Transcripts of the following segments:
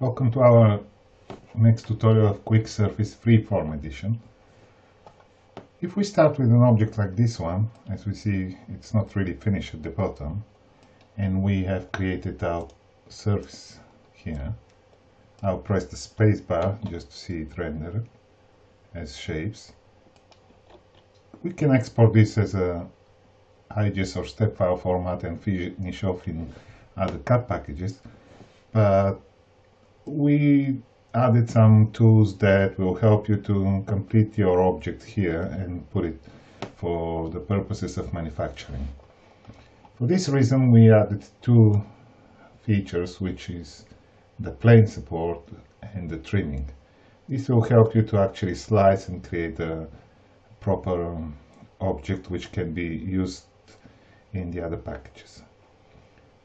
Welcome to our next tutorial of Quick Surface Freeform Edition. If we start with an object like this one, as we see it's not really finished at the bottom, and we have created our surface here, I'll press the space bar just to see it rendered as shapes. We can export this as a IGES or STEP file format and finish off in other CAD packages, but we added some tools that will help you to complete your object here and put it for the purposes of manufacturing. For this reason we added two features, which is the plane support and the trimming. This will help you to actually slice and create a proper object which can be used in the other packages.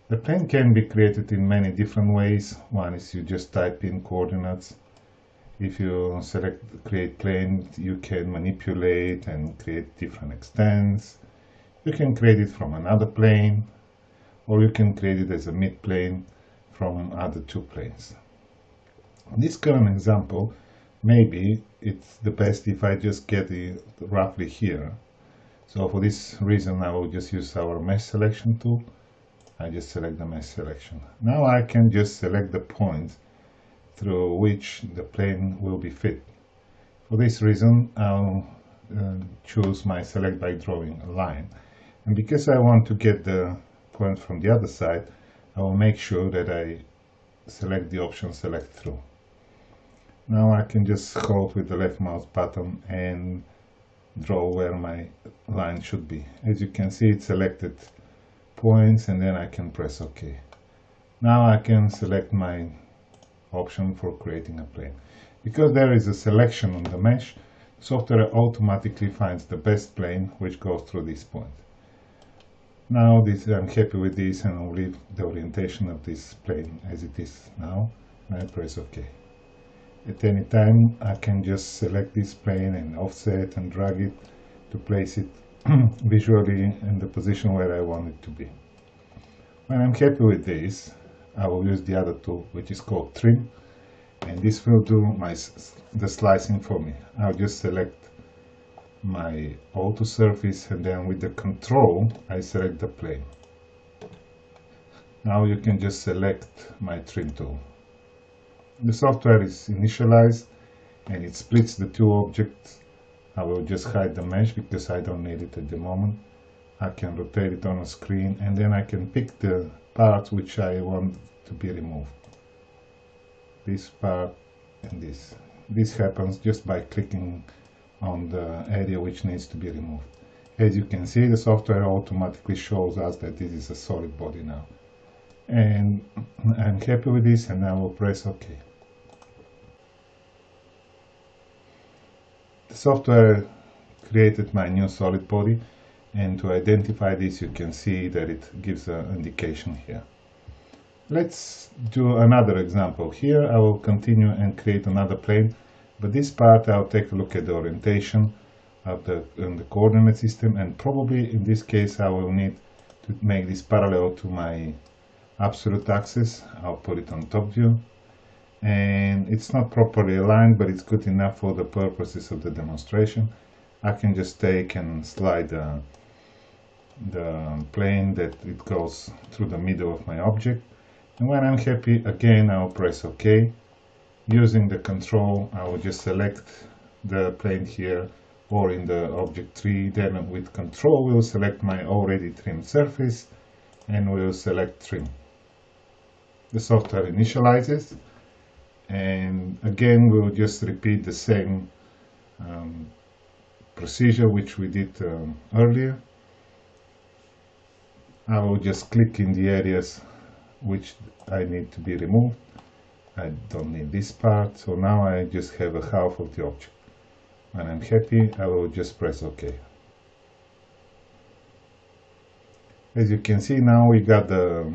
The plane can be created in many different ways. One is you just type in coordinates. If you select create plane, you can manipulate and create different extents. You can create it from another plane, or you can create it as a mid plane from other two planes. In this current example, maybe it's the best if I just get it roughly here. So for this reason I will just use our mesh selection tool. I just select the mesh selection. Now I can just select the points through which the plane will be fit. For this reason I'll choose my select by drawing a line, and because I want to get the point from the other side, I will make sure that I select the option select through. Now I can just hold with the left mouse button and draw where my line should be. As you can see, it selected points, and then I can press OK. Now I can select my option for creating a plane. Because there is a selection on the mesh, software automatically finds the best plane which goes through this point. Now this, I'm happy with this, and I'll leave the orientation of this plane as it is now, and I press OK. At any time I can just select this plane and offset and drag it to place it visually in the position where I want it to be. When I'm happy with this, I will use the other tool, which is called trim, and this will do the slicing for me. I'll just select my auto surface, and then with the control I select the plane. Now you can just select my trim tool. The software is initialized and it splits the two objects. I will just hide the mesh because I don't need it at the moment. I can rotate it on a screen, and then I can pick the parts which I want to be removed. This part and this. This happens just by clicking on the area which needs to be removed. As you can see, the software automatically shows us that this is a solid body now. And I'm happy with this, and I will press OK. The software created my new solid body, and to identify this you can see that it gives an indication here. Let's do another example. Here I will continue and create another plane, but this part I'll take a look at the orientation of the coordinate system, and probably in this case I will need to make this parallel to my absolute axis. I'll put it on top view. And it's not properly aligned, but it's good enough for the purposes of the demonstration. I can just take and slide the plane that it goes through the middle of my object. And when I'm happy, again, I'll press OK. Using the control, I will just select the plane here or in the object tree. Then with control, we'll select my already trimmed surface, and we'll select trim. The software initializes. And again we'll just repeat the same procedure which we did earlier. I will just click in the areas which I need to be removed. I don't need this part, so now I just have a half of the object. When I'm happy, I will just press OK. As you can see, now we got the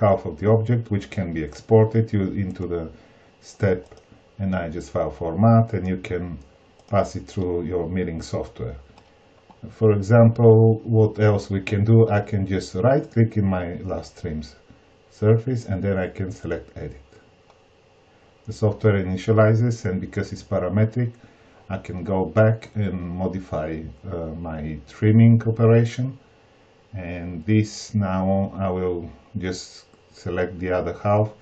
half of the object, which can be exported into the STEP and IGES file format, and you can pass it through your milling software. For example, what else we can do? I can just right click in my last trimmed surface, and then I can select edit. the software initializes, and because it's parametric, I can go back and modify my trimming operation. And this now I will just select the other half.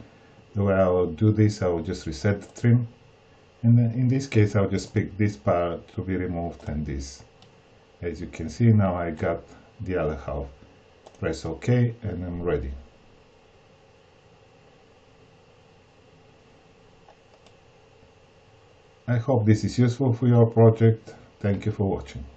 The way I will do this, I will just reset the trim, and in this case I'll just pick this part to be removed and this. As you can see, now I got the other half. Press OK and I'm ready. I hope this is useful for your project. Thank you for watching.